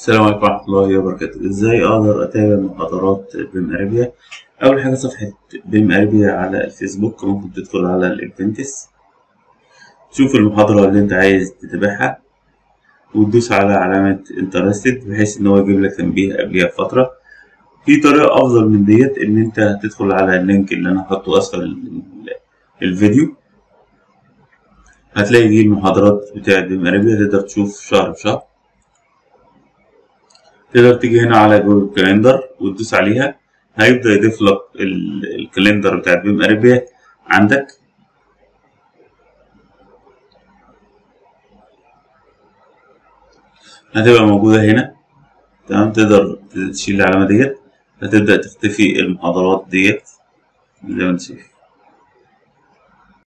السلام عليكم ورحمة الله وبركاته. ازاي اقدر اتابع محاضرات بيم ارابيا؟ اول حاجة صفحة بيم ارابيا على الفيسبوك، ممكن تدخل على الايفنتس تشوف المحاضرة اللي انت عايز تتابعها وتدوس على علامة انترستد بحيث ان هو يجيب لك تنبيه قبلها بفترة. في طريقة افضل من ديت ان انت تدخل على اللينك اللي انا هحطه اسفل الفيديو، هتلاقي دي المحاضرات بتاعة بيم ارابيا، تقدر تشوف شهر بشهر. تقدر تيجي هنا على جوجل كالندر وتدوس عليها، هيبدأ يضيف لك الكالندر بتاع بيم ارابيا عندك. هتبقى موجودة هنا، تمام. تقدر تشيل العلامة ديت، هتبدأ تختفي المحاضرات ديت زي ما انت شايف.